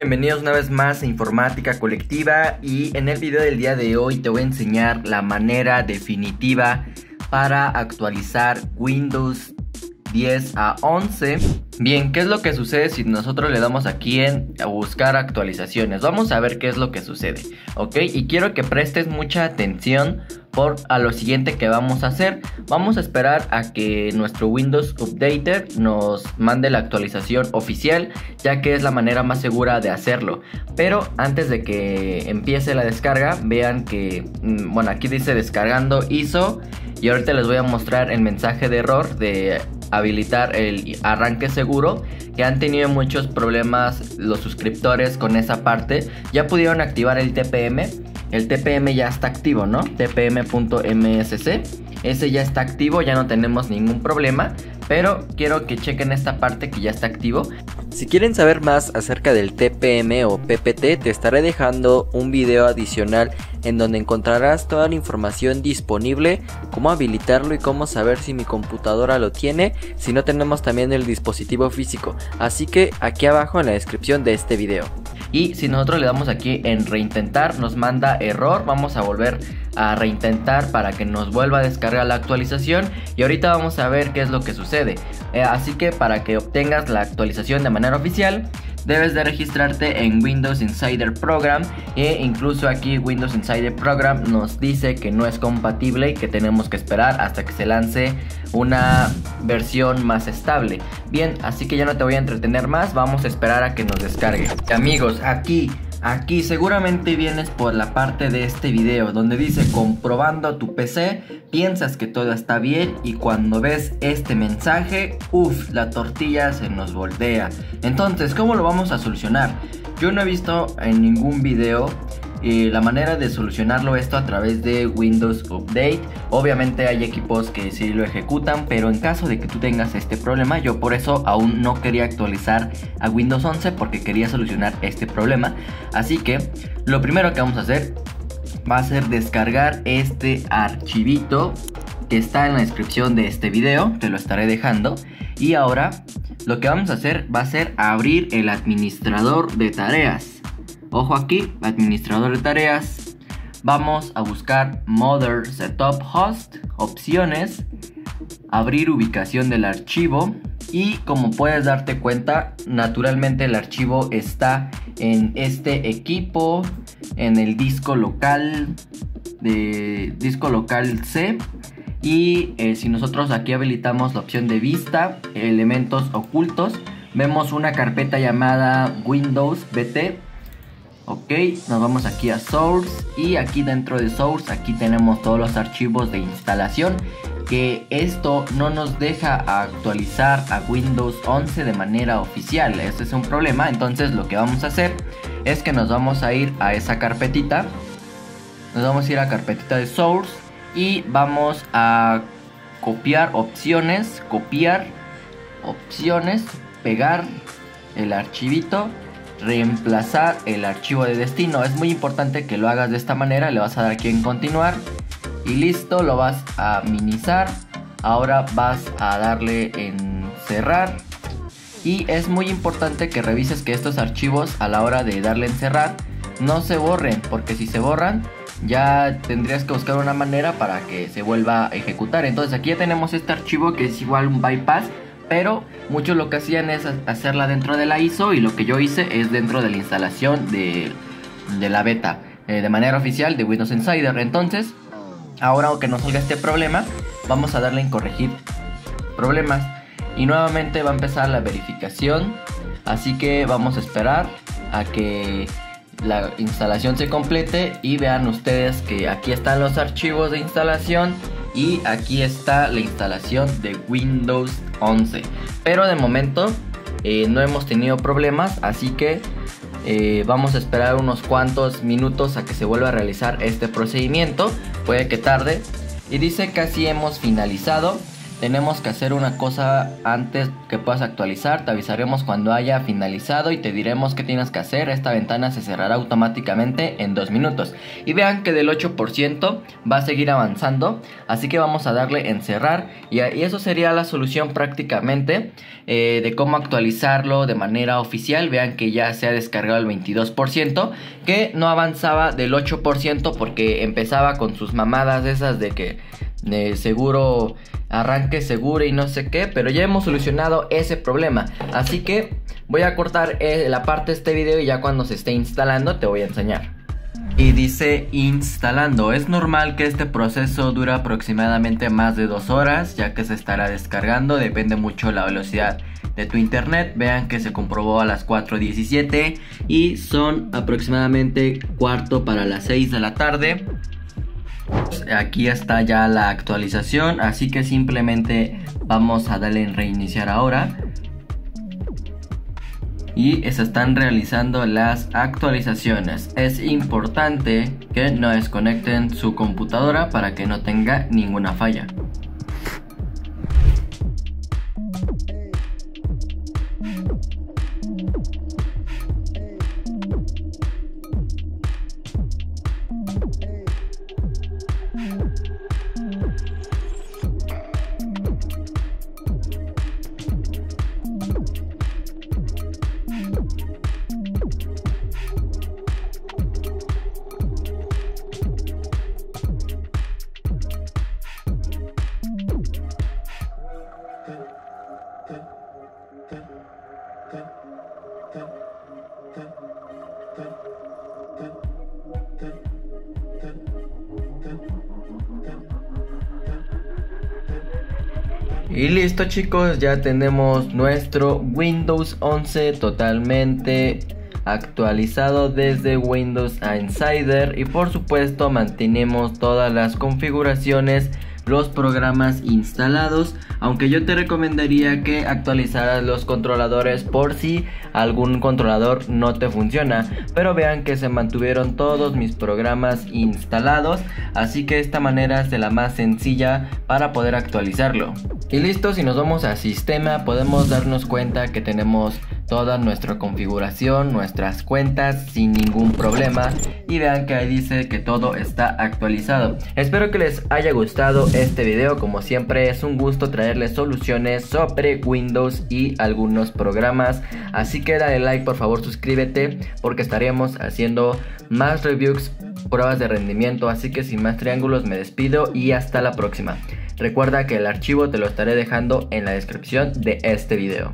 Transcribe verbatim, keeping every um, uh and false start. Bienvenidos una vez más a Informática Colectiva, y en el video del día de hoy te voy a enseñar la manera definitiva para actualizar Windows diez a once. Bien, ¿qué es lo que sucede si nosotros le damos aquí en buscar actualizaciones? Vamos a ver qué es lo que sucede, ¿ok? Y quiero que prestes mucha atención por a lo siguiente que vamos a hacer. Vamos a esperar a que nuestro Windows Updater nos mande la actualización oficial, ya que es la manera más segura de hacerlo. Pero antes de que empiece la descarga, vean que, bueno, aquí dice descargando I S O, y ahorita les voy a mostrar el mensaje de error de habilitar el arranque seguro, que han tenido muchos problemas los suscriptores con esa parte. Ya pudieron activar el T P M, el T P M ya está activo, ¿no? T P M punto M S C, ese ya está activo, ya no tenemos ningún problema, pero quiero que chequen esta parte que ya está activo. Si quieren saber más acerca del T P M o P P T, te estaré dejando un video adicional en donde encontrarás toda la información disponible, cómo habilitarlo y cómo saber si mi computadora lo tiene, si no tenemos también el dispositivo físico, así que aquí abajo en la descripción de este video. Y si nosotros le damos aquí en reintentar, nos manda error. Vamos a volver a reintentar para que nos vuelva a descargar la actualización, y ahorita vamos a ver qué es lo que sucede. Eh, así que para que obtengas la actualización de manera oficial, debes de registrarte en Windows Insider Program, e incluso aquí Windows Insider Program nos dice que no es compatible y que tenemos que esperar hasta que se lance una versión más estable. Bien, así que ya no te voy a entretener más, vamos a esperar a que nos descargue. Y amigos, aquí, aquí seguramente vienes por la parte de este video donde dice comprobando tu P C, piensas que todo está bien y cuando ves este mensaje, uff, la tortilla se nos voltea. Entonces, ¿cómo lo vamos a solucionar? Yo no he visto en ningún video eh, la manera de solucionarlo esto a través de Windows Update. Obviamente hay equipos que sí lo ejecutan, pero en caso de que tú tengas este problema, yo por eso aún no quería actualizar a Windows once, porque quería solucionar este problema. Así que lo primero que vamos a hacer va a ser descargar este archivito que está en la descripción de este video, te lo estaré dejando. Y ahora lo que vamos a hacer va a ser abrir el administrador de tareas. Ojo aquí, administrador de tareas. Vamos a buscar Mother Setup Host, opciones, abrir ubicación del archivo. Y como puedes darte cuenta, naturalmente el archivo está en este equipo, en el disco local, de disco local C. Y eh, si nosotros aquí habilitamos la opción de vista, elementos ocultos, vemos una carpeta llamada Windows B T. Ok, nos vamos aquí a Source, y aquí dentro de Source, aquí tenemos todos los archivos de instalación, que esto no nos deja actualizar a Windows once de manera oficial. Este es un problema, entonces lo que vamos a hacer es que nos vamos a ir a esa carpetita. Nos vamos a ir a carpetita de Source y vamos a copiar opciones, copiar opciones, pegar el archivito, reemplazar el archivo de destino. Es muy importante que lo hagas de esta manera, le vas a dar aquí en continuar y listo, lo vas a minimizar. Ahora vas a darle en cerrar, y es muy importante que revises que estos archivos a la hora de darle en cerrar no se borren, porque si se borran ya tendrías que buscar una manera para que se vuelva a ejecutar. Entonces aquí ya tenemos este archivo que es igual un bypass, pero muchos lo que hacían es hacerla dentro de la I S O, y lo que yo hice es dentro de la instalación de, de la beta, eh, de manera oficial de Windows Insider. Entonces, ahora aunque nos salga este problema, vamos a darle en corregir problemas, y nuevamente va a empezar la verificación. Así que vamos a esperar a que la instalación se complete, y vean ustedes que aquí están los archivos de instalación y aquí está la instalación de Windows once. Pero de momento eh, no hemos tenido problemas, así que eh, vamos a esperar unos cuantos minutos a que se vuelva a realizar este procedimiento, puede que tarde. Y dice casi hemos finalizado. tenemos que hacer una cosa antes que puedas actualizar. Te avisaremos cuando haya finalizado y te diremos qué tienes que hacer. Esta ventana se cerrará automáticamente en dos minutos. Y vean que del ocho por ciento va a seguir avanzando, así que vamos a darle en cerrar. Y eso sería la solución prácticamente eh, de cómo actualizarlo de manera oficial. Vean que ya se ha descargado el veintidós por ciento, que no avanzaba del ocho por ciento porque empezaba con sus mamadas esas de que de seguro arranque seguro y no sé qué, pero ya hemos solucionado ese problema, así que voy a cortar la parte de este video y ya cuando se esté instalando te voy a enseñar. Y dice instalando. Es normal que este proceso dura aproximadamente más de dos horas, ya que se estará descargando. Depende mucho la velocidad de tu internet. Vean que se comprobó a las cuatro diecisiete y son aproximadamente cuarto para las seis de la tarde. Aquí está ya la actualización, así que simplemente vamos a darle en reiniciar ahora. Y se están realizando las actualizaciones. Es importante que no desconecten su computadora para que no tenga ninguna falla. Y listo, chicos, ya tenemos nuestro Windows once totalmente actualizado desde Windows Insider, y por supuesto mantenemos todas las configuraciones, los programas instalados, aunque yo te recomendaría que actualizaras los controladores por si algún controlador no te funciona, pero vean que se mantuvieron todos mis programas instalados, así que esta manera es de la más sencilla para poder actualizarlo. Y listo, si nos vamos a sistema podemos darnos cuenta que tenemos toda nuestra configuración, nuestras cuentas sin ningún problema, y vean que ahí dice que todo está actualizado. Espero que les haya gustado este video, como siempre es un gusto traerles soluciones sobre Windows y algunos programas, así que dale like, por favor suscríbete, porque estaremos haciendo más reviews, pruebas de rendimiento, así que sin más triángulos me despido y hasta la próxima. Recuerda que el archivo te lo estaré dejando en la descripción de este video.